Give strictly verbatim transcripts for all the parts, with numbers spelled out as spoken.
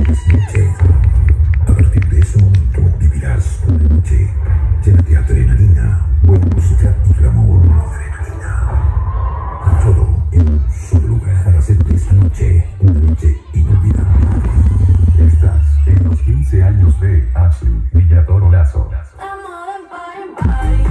consciente. A partir de ese momento vivirás una noche llena de adrenalina, buena música y glamour. Adrenalina. Todo en un solo lugar para hacer de esta noche una noche inolvidable. Estás en los quince años de Ashley Villatoro Lazo. Bye.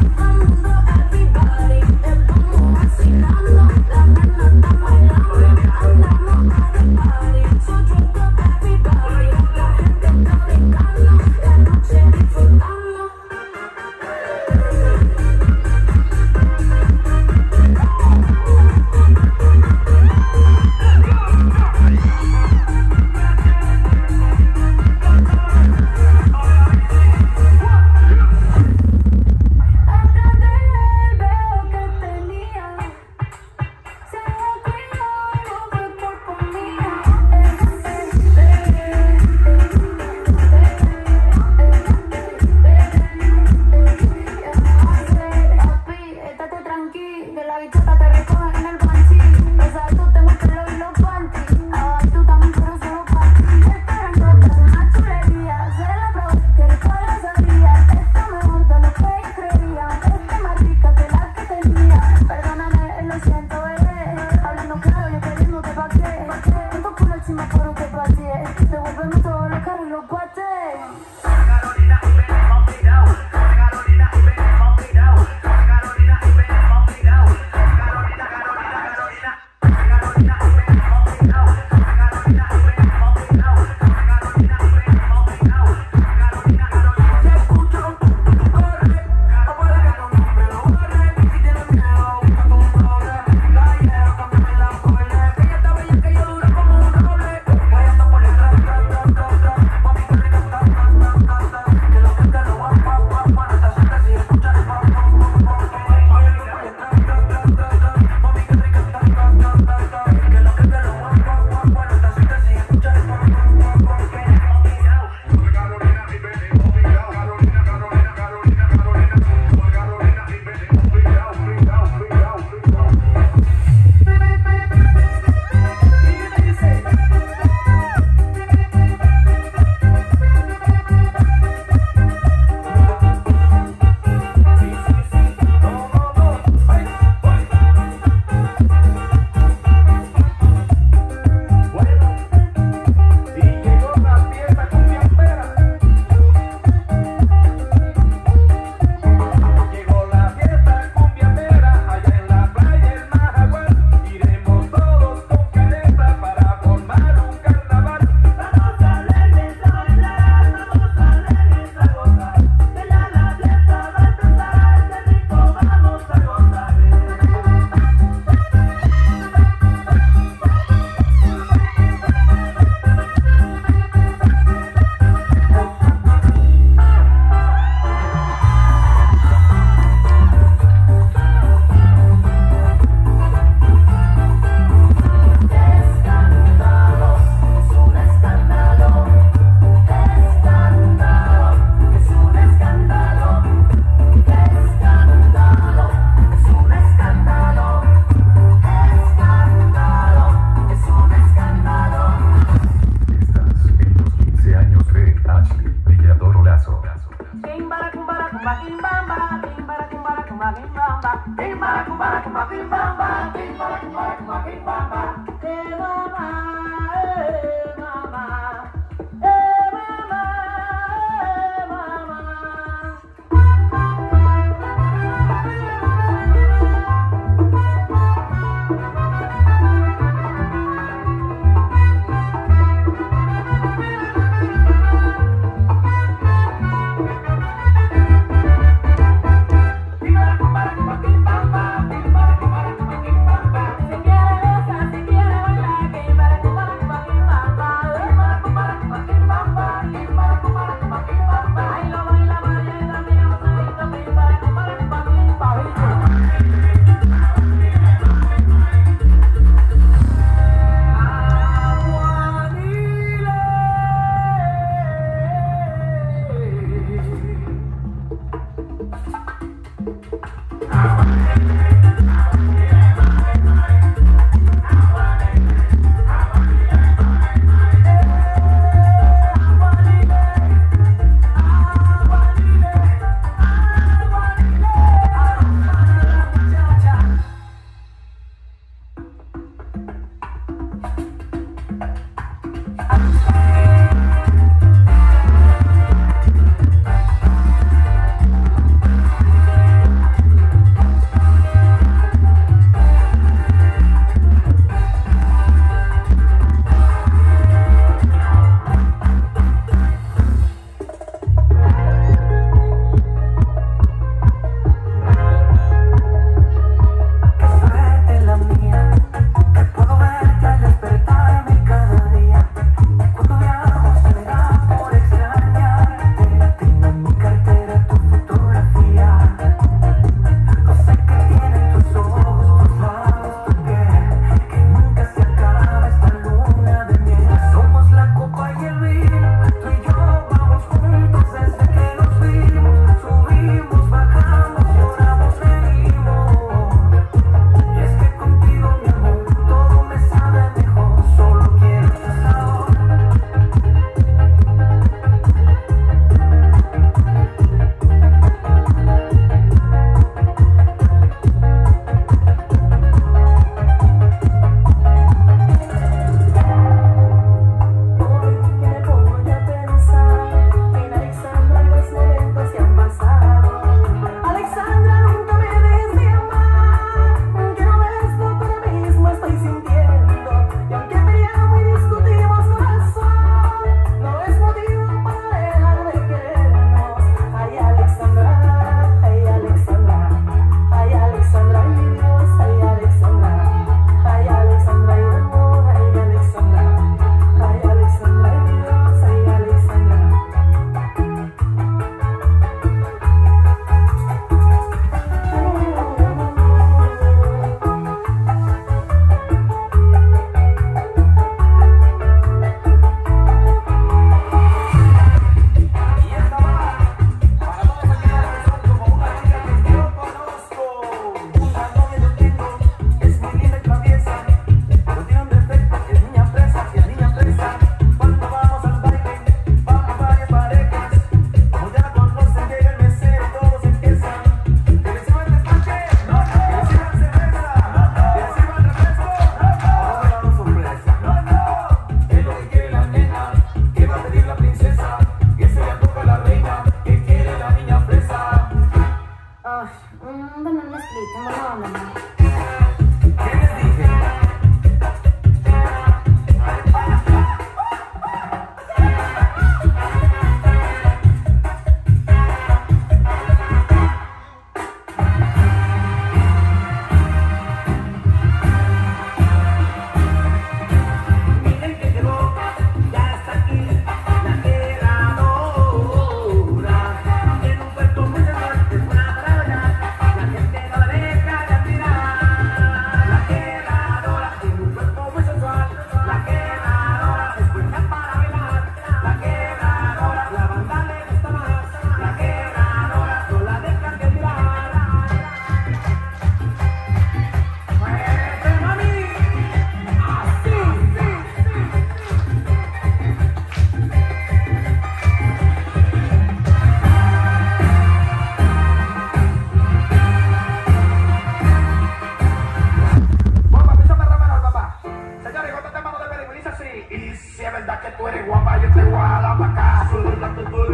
Te voy a dar pa' acá.